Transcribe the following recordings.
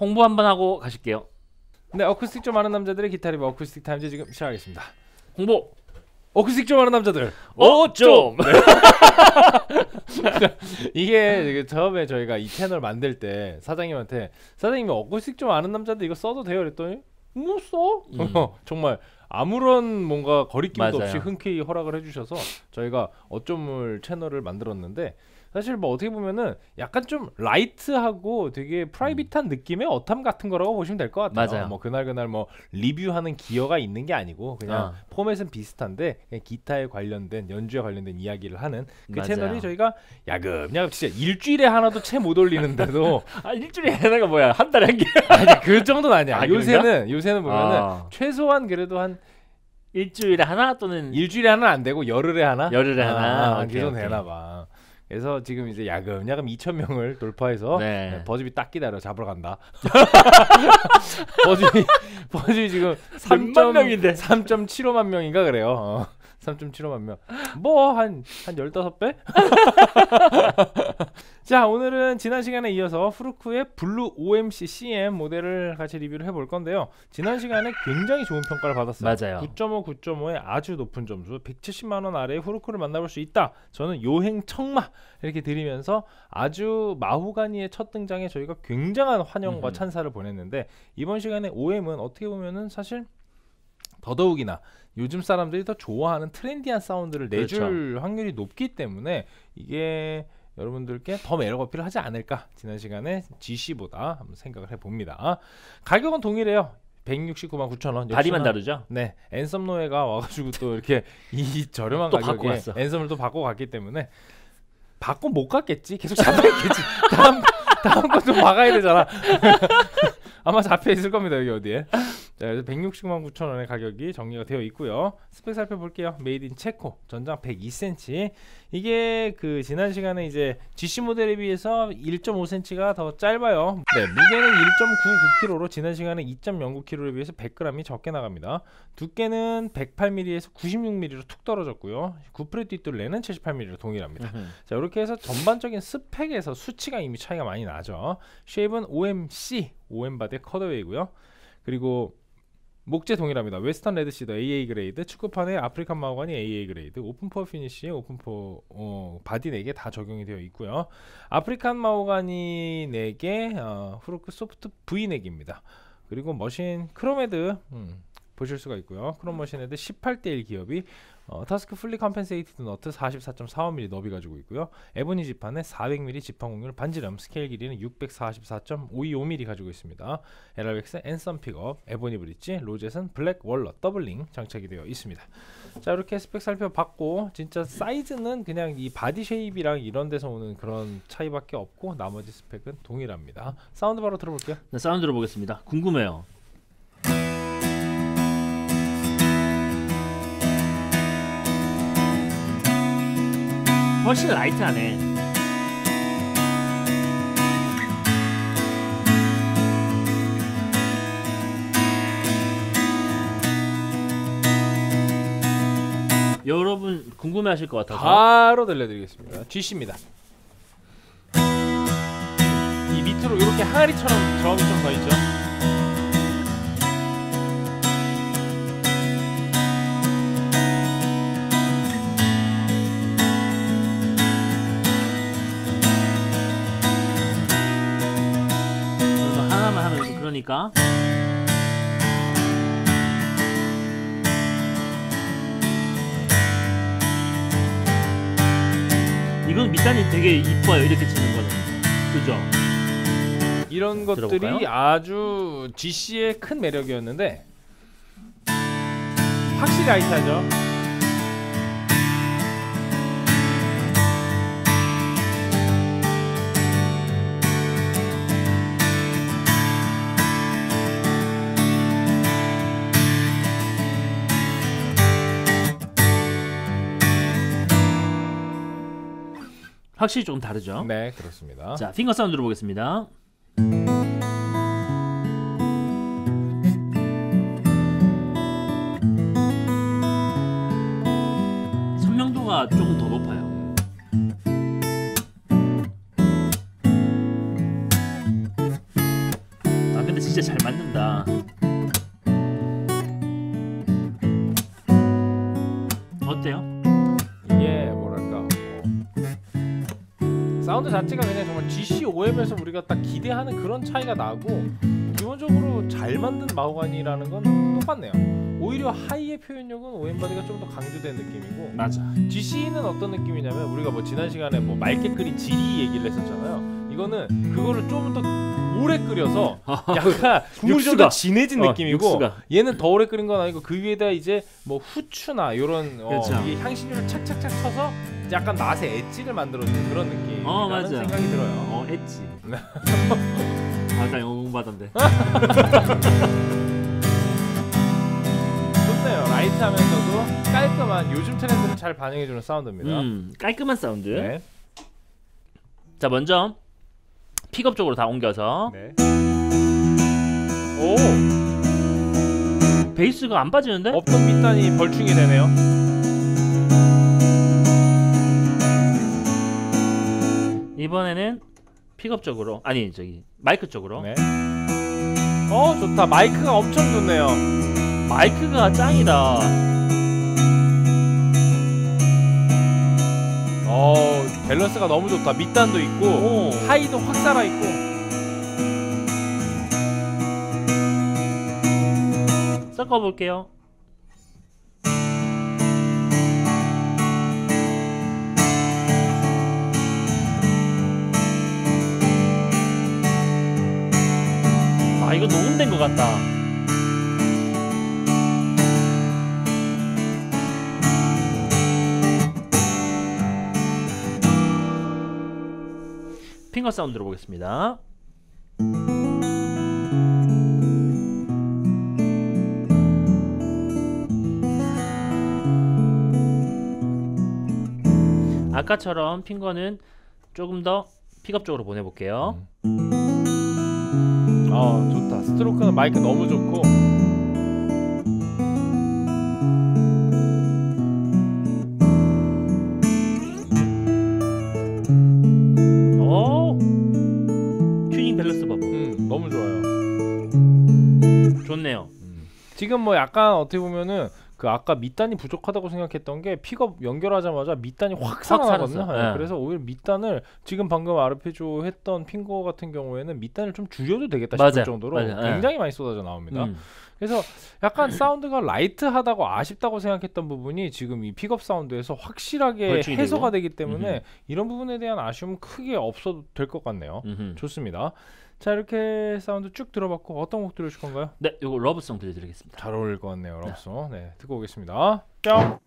홍보 한번 하고 가실게요. 네, 어쿠스틱 좀 아는 남자들의 기타 리뷰 어쿠스틱 타임즈 지금 시작하겠습니다. 홍보! 어쿠스틱 좀 아는 남자들! 좀! 이게 처음에 저희가 이 채널 만들 때 사장님한테, 사장님이 어쿠스틱 좀 아는 남자들 이거 써도 돼요? 그랬더니 뭐 써? 정말 아무런 뭔가 거리낌도 없이 흔쾌히 허락을 해주셔서 저희가 어쩌물 채널을 만들었는데, 사실 뭐 어떻게 보면은 약간 좀 라이트하고 되게 프라이빗한 느낌의 어탐 같은 거라고 보시면 될 것 같아요. 맞아요. 뭐 그날그날 뭐 리뷰하는 기여가 있는 게 아니고 그냥 포맷은 비슷한데 그냥 기타에 관련된 연주에 관련된 이야기를 하는 그 맞아요. 채널이 저희가 야금야금 진짜 일주일에 하나도 채 못 올리는데도 아 일주일에 하나가 뭐야, 한 달에 한 개? 아니 그 정도는 아니야. 요새는 보면은 최소한 그래도 한 일주일에 하나 또는 일주일에 하나 안 되고 열흘에 하나 계속 되나봐. 그래서 지금 이제 야금야금 2,000명을 돌파해서 버즈비 딱 기다려 잡으러 간다. 버즈비 지금 3만 명인데 3.75만 명인가 그래요. 3.75만 명. 뭐 한 15배? 자, 오늘은 지난 시간에 이어서 푸르크의 블루 OMC CM 모델을 같이 리뷰를 해볼 건데요. 지난 시간에 굉장히 좋은 평가를 받았어요. 맞아요. 9.5의 아주 높은 점수, 170만원 아래의 푸르크를 만나볼 수 있다. 저는 요행 청마 이렇게 드리면서 아주 마후가니의 첫 등장에 저희가 굉장한 환영과 찬사를 보냈는데, 이번 시간에 OM은 어떻게 보면은 사실 더더욱이나 요즘 사람들이 더 좋아하는 트렌디한 사운드를 내줄 확률이 높기 때문에 이게 여러분들께 더 매력 어필을 하지 않을까 지난 시간에 GC보다 한번 생각을 해봅니다. 가격은 동일해요. 169만 9천원. 다리만 다르죠? 네, 앤썸 노예가 와가지고 또 이렇게 이 저렴한 가격에 앤썸을 또 바꿔 갔기 때문에 바꿔 못 갔겠지? 계속 잡아야겠지. 다음 것도 막아야 되잖아. 아마 잡혀 있을 겁니다, 여기 어디에. 자, 그래서 169만 9천원의 가격이 정리가 되어 있고요. 스펙 살펴볼게요. 메이드 인 체코, 전장 102cm. 이게 그 지난 시간에 이제 GC 모델에 비해서 1.5cm가 더 짧아요. 네, 무게는 1.99kg로 지난 시간에 2.09kg에 비해서 100g이 적게 나갑니다. 두께는 108mm에서 96mm로 툭 떨어졌고요. 구프레띠뚤레는 78mm로 동일합니다. 자, 이렇게 해서 전반적인 스펙에서 수치가 이미 차이가 많이 나죠. 쉐입은 OM 바디의 컷어웨이고요. 그리고 목재 동일합니다. 웨스턴 레드시더 AA 그레이드, 축구판에 아프리칸 마호가니 AA 그레이드, 오픈포어 피니쉬에 오픈포어 바디 4개 다 적용이 되어 있고요. 아프리칸 마호가니 4개, 후르크 소프트 V 4개입니다. 그리고 머신 크롬헤드 보실 수가 있고요. 크롬 머신 헤드 18:1 기업이 타스크 풀리 컴펜세이티드 너트 44.45mm 너비 가지고 있고요. 에보니 지판에 400mm 지판 공률 반지름, 스케일 길이는 644.525mm 가지고 있습니다. LRX 앤썸 픽업, 에보니 브릿지, 로젯은 블랙 월넛 더블링 장착이 되어 있습니다. 자, 이렇게 스펙 살펴봤고 진짜 사이즈는 그냥 이 바디 쉐입이랑 이런 데서 오는 그런 차이밖에 없고 나머지 스펙은 동일합니다. 사운드 바로 들어볼게요. 네, 사운드 들어보겠습니다. 궁금해요. 훨씬 라이트하네. 여러분 궁금해하실 것 같아서 바로 들려드리겠습니다. GC입니다. 이 밑으로 이렇게 항아리처럼 저음이 좀 더 있죠. 그러니까 이건 밑단이 되게 이뻐요. 이렇게 치는 거는, 그죠? 이런 것들이 들어볼까요? 아주 GC의 큰 매력이었는데 확실히 라이트하죠. 확실히 좀 다르죠? 네, 그렇습니다. 자, 핑거 사운드 들어보겠습니다. 선명도가 조금 더 높아요. 진짜 잘 맞는다. 어때요? 이게 뭐랄까, 사운드 자체가 그냥 정말 GC OM에서 우리가 딱 기대하는 그런 차이가 나고, 기본적으로 잘 만든 마호가니라는 건 똑같네요. 오히려 하이의 표현력은 OM 바디가 좀 더 강조된 느낌이고, 맞아. GC는 어떤 느낌이냐면, 우리가 뭐 지난 시간에 뭐 맑게 끓인 지리 얘기를 했었잖아요. 이거는 그거를 좀 더 오래 끓여서 약간 국물이 좀 더 진해진 느낌이고, 얘는 더 오래 끓인 건 아니고 그 위에다 이제 뭐 후추나 이런 이게 향신료를 착착착 쳐서 약간 맛의 엣지를 만들어주는 그런 느낌이라는 생각이 들어요. 엣지. 아나 영어 공부하던데. 좋네요. 라이트하면서도 깔끔한 요즘 트렌드를 잘 반영해주는 사운드입니다. 깔끔한 사운드. 네. 자, 먼저 픽업 쪽으로 다 옮겨서. 네. 오, 베이스가 안 빠지는데? 없던 밑단이 벌충이 되네요. 이번에는 픽업 쪽으로, 아니 저기 마이크 쪽으로. 네. 좋다. 마이크가 엄청 좋네요. 마이크가 짱이다. 밸런스가 너무 좋다. 밑단도 있고, 하이도 확 살아있고. 섞어볼게요. 아, 이거 녹음된 것 같다. 핑거 사운드로 보겠습니다. 아까처럼 핑거는 조금 더 픽업 쪽으로 보내볼게요. 좋다. 스트로크는 마이크 너무 좋고. 튜닝 밸런스 봐봐. 너무 좋아요. 좋네요. 지금 뭐 약간 어떻게 보면은 그 아까 밑단이 부족하다고 생각했던 게, 픽업 연결하자마자 밑단이 확 살아나거든요. 네. 그래서 오히려 밑단을 지금 방금 아르페조 했던 핑거 같은 경우에는 밑단을 좀 줄여도 되겠다 싶을 정도로 굉장히 많이 쏟아져 나옵니다. 그래서 약간 사운드가 라이트하다고 아쉽다고 생각했던 부분이 지금 이 픽업 사운드에서 확실하게 해소가 되기 때문에 이런 부분에 대한 아쉬움은 크게 없어도 될 것 같네요. 좋습니다. 자, 이렇게 사운드 쭉 들어봤고, 어떤 곡 들으실 건가요? 네, 요거 러브송 들려드리겠습니다. 잘 어울릴 것 같네요, 러브송. 네, 듣고 오겠습니다. 뿅!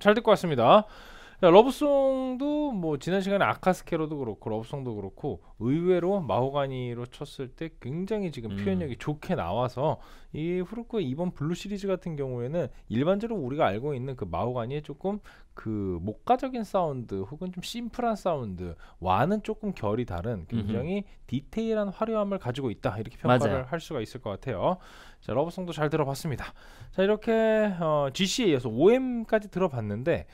잘 듣고 왔습니다. 자, 러브송도 뭐 지난 시간에 아카스케로도 그렇고 러브송도 그렇고 의외로 마호가니로 쳤을 때 굉장히 지금 표현력이 좋게 나와서 이 후르코의 이번 블루 시리즈 같은 경우에는 일반적으로 우리가 알고 있는 그 마호가니의 조금 그 목가적인 사운드 혹은 좀 심플한 사운드 와는 조금 결이 다른 굉장히 디테일한 화려함을 가지고 있다, 이렇게 평가를 맞아요. 할 수가 있을 것 같아요. 자, 러브송도 잘 들어봤습니다. 자, 이렇게 GC에 이어서 OM까지 들어봤는데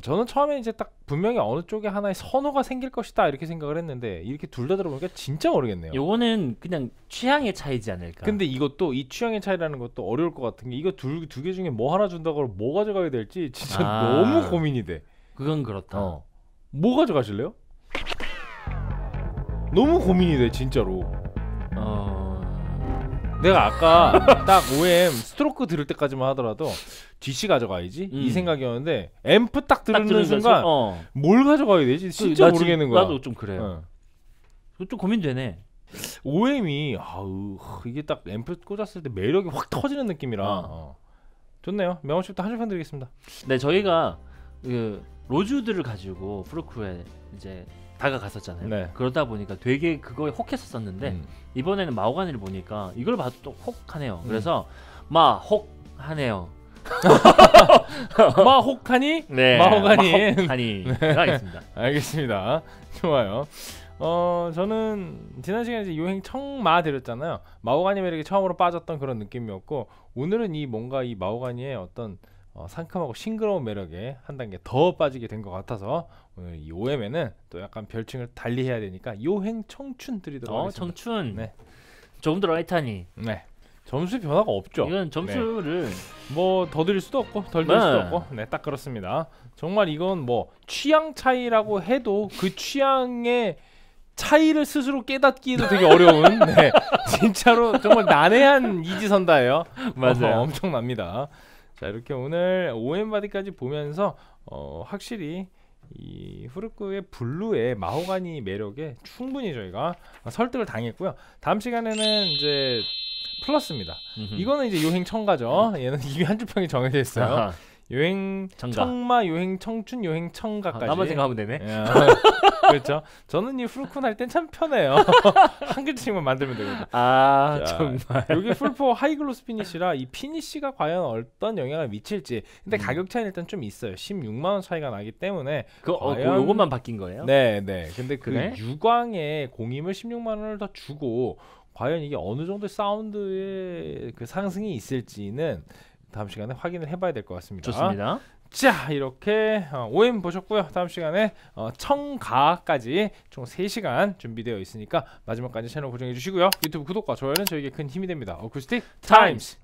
저는 처음에 이제 딱 분명히 어느 쪽에 하나의 선호가 생길 것이다 이렇게 생각을 했는데 이렇게 둘 다 들어보니까 진짜 모르겠네요. 요거는 그냥 취향의 차이지 않을까. 근데 이것도 이 취향의 차이라는 것도 어려울 것 같은 게 이거 두 개 중에 뭐 하나 준다고 뭐 가져가야 될지 진짜 너무 고민이 돼. 그건 그렇다. 뭐 가져가실래요? 너무 고민이 돼 진짜로. 내가 아까 딱 OM 스트로크 들을 때까지만 하더라도 GC 가져가야지 이 생각이었는데 앰프 딱 들는 순간 뭘 가져가야 되지? 진짜 모르겠는 거야. 나도 좀 그래요. 좀 고민되네. OM이 이게 딱 앰프 꽂았을 때 매력이 확 터지는 느낌이라 좋네요. 명호 씨부터 한 줄평 드리겠습니다. 네, 저희가 그 로즈우드를 가지고 프로크에 이제 다가갔었잖아요. 네. 그러다 보니까 되게 그거에 혹했었는데 이번에는 마호가니를 보니까 이걸 봐도 또 혹하네요. 그래서 마혹하네요. 마혹하니? 네, 마호가니. 네. 알겠습니다. 알겠습니다. 좋아요. 저는 지난 시간에 이제 요행 청마 드렸잖아요. 마호가니 매력이 처음으로 빠졌던 그런 느낌이었고 오늘은 이 뭔가 이 마호가니의 어떤 상큼하고 싱그러운 매력에 한 단계 더 빠지게 된 것 같아서 오늘 이 OM에는 또 약간 별칭을 달리해야 되니까 요행 청춘 드리도록 하겠습니다. 청춘. 네. 조금 더 라이트하니. 네. 점수 변화가 없죠. 이건 점수를 네. 뭐 더 드릴 수도 없고 덜 드릴 수도 없고 네, 딱 그렇습니다. 정말 이건 뭐 취향 차이라고 해도 그 취향의 차이를 스스로 깨닫기도 되게 어려운 네. 진짜로 정말 난해한 이지선다예요. 맞아요. 엄청납니다. 자, 이렇게 오늘 OM바디까지 보면서 확실히 이 후르크의 블루의 마호가니 매력에 충분히 저희가 설득을 당했고요. 다음 시간에는 이제 플러스입니다. 이거는 이제 요행 청가죠. 얘는 이미 한 줄평이 정해져 있어요. 아하. 요행 청마, 요행 청춘, 요행 청가까지. 나만 생각하면 되네. 그렇죠. 저는 이 후르콘 할 땐 참 편해요. 한 글씨만 만들면 되거든요. 자, 정말 여기 풀포 하이글로스 피니시라 이 피니시가 과연 어떤 영향을 미칠지. 근데 가격 차이는 일단 좀 있어요. 16만원 차이가 나기 때문에 요것만 바뀐 거예요? 네네. 근데 그래? 유광의 공임을 16만원을 더 주고 과연 이게 어느 정도 사운드의 그 상승이 있을지는 다음 시간에 확인을 해봐야 될 것 같습니다. 좋습니다. 자, 이렇게 OM 보셨고요. 다음 시간에 청가까지 총 3시간 준비되어 있으니까 마지막까지 채널 고정해 주시고요. 유튜브 구독과 좋아요는 저에게 큰 힘이 됩니다. 어쿠스틱 타임스.